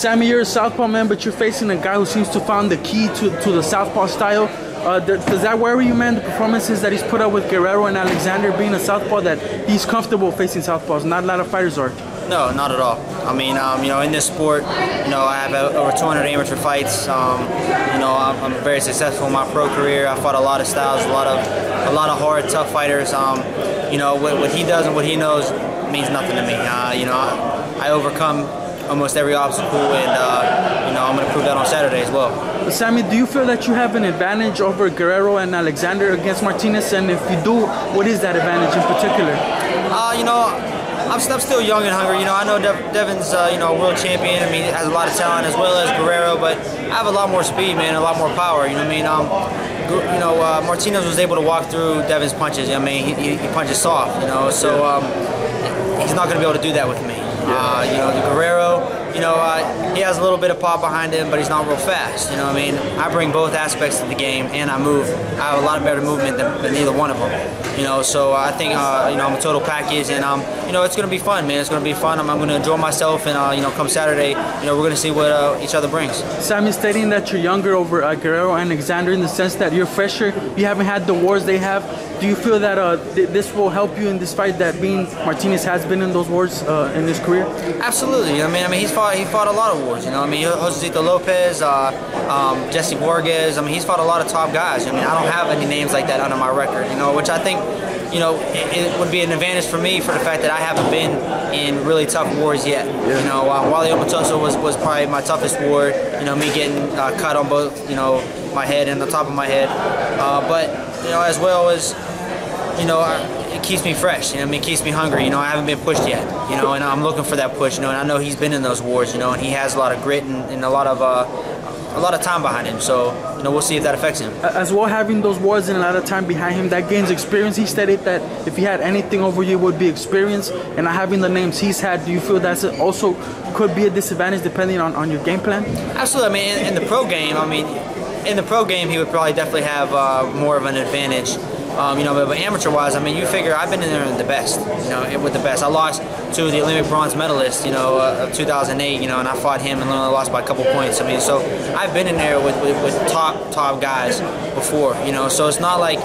Sammy, you're a southpaw man, but you're facing a guy who seems to found the key to the southpaw style. Does that worry you, man, the performances that he's put up with Guerrero and Alexander, being a southpaw, that he's comfortable facing southpaws? Not a lot of fighters are. No, not at all. I mean, you know, in this sport, you know, I have over 200 amateur fights. You know, I'm very successful in my pro career. I fought a lot of styles, a lot of hard, tough fighters. You know, what he does and what he knows means nothing to me. You know, I overcome almost every obstacle, and you know, I'm going to prove that on Saturday as well. Sammy, do you feel that you have an advantage over Guerrero and Alexander against Martinez? And if you do, what is that advantage in particular? You know, I'm still young and hungry. You know, I know Devin's, you know, world champion. I mean, has a lot of talent as well as Guerrero, but I have a lot more speed, man, a lot more power. You know what I mean? You know, Martinez was able to walk through Devin's punches. You know what I mean? He punches soft, you know, so he's not going to be able to do that with me. You know, the Guerrero, you know, he has a little bit of pop behind him, but he's not real fast, you know what I mean? I bring both aspects of the game, and I move. I have a lot better movement than either one of them, you know, so I think, you know, I'm a total package, and, you know, it's going to be fun, man. It's going to be fun. I'm going to enjoy myself, and, you know, come Saturday, you know, we're going to see what each other brings. Sammy's stating that you're younger over Guerrero and Alexander in the sense that you're fresher, you haven't had the wars they have. Do you feel that this will help you in this fight, that being Martinez has been in those wars in his career? Absolutely. I mean, he fought a lot of wars. You know, I mean, Josecito Lopez, Jesse Borges. I mean, he's fought a lot of top guys. I mean, I don't have any names like that under my record. You know, which I think, you know, it would be an advantage for me for the fact that I haven't been in really tough wars yet. Yeah. You know, Wally Omotoso was probably my toughest war. You know, me getting cut on both, you know, my head and the top of my head, but. You know, as well as, you know, it keeps me fresh, you know, I mean, it keeps me hungry, you know, I haven't been pushed yet, you know, and I'm looking for that push, you know, and I know he's been in those wars, you know, and he has a lot of grit and a lot of time behind him, so, you know, we'll see if that affects him. As well, having those wars and a lot of time behind him, that gains experience. He stated that if he had anything over you, it would be experience, and not having the names he's had, do you feel that's also could be a disadvantage depending on your game plan? Absolutely. I mean, in the pro game, I mean, in the pro game, he would probably definitely have more of an advantage, you know. But amateur-wise, I mean, you figure I've been in there with the best, you know, with the best. I lost to the Olympic bronze medalist, you know, of 2008, you know, and I fought him and only lost by a couple points. I mean, so I've been in there with top guys before, you know. So it's not like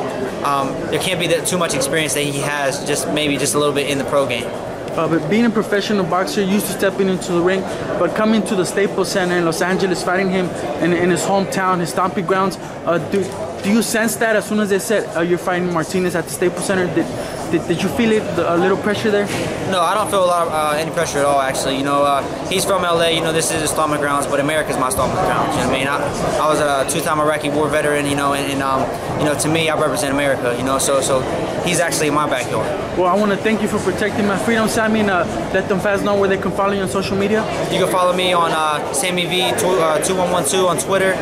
there can't be too much experience that he has, just maybe just a little bit in the pro game. But being a professional boxer, used to stepping into the ring, but coming to the Staples Center in Los Angeles, fighting him in his hometown, his stomping grounds, do you sense that as soon as they said you're fighting Martinez at the Staples Center, did you feel it, a little pressure there? No, I don't feel a lot of any pressure at all, actually. You know, he's from LA, you know, this is his stomping grounds, but America's my stomping grounds, you know what I mean? I was a two-time Iraqi war veteran, you know, and you know, to me, I represent America, you know, so he's actually in my backyard. Well, I want to thank you for protecting my freedom, Sammy, and let them fans know where they can follow you on social media. You can follow me on SammyV2112 on Twitter,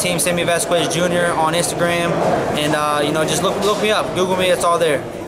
Team Sammy Vasquez Jr. on Instagram, and, you know, just look me up. Google me, it's all there.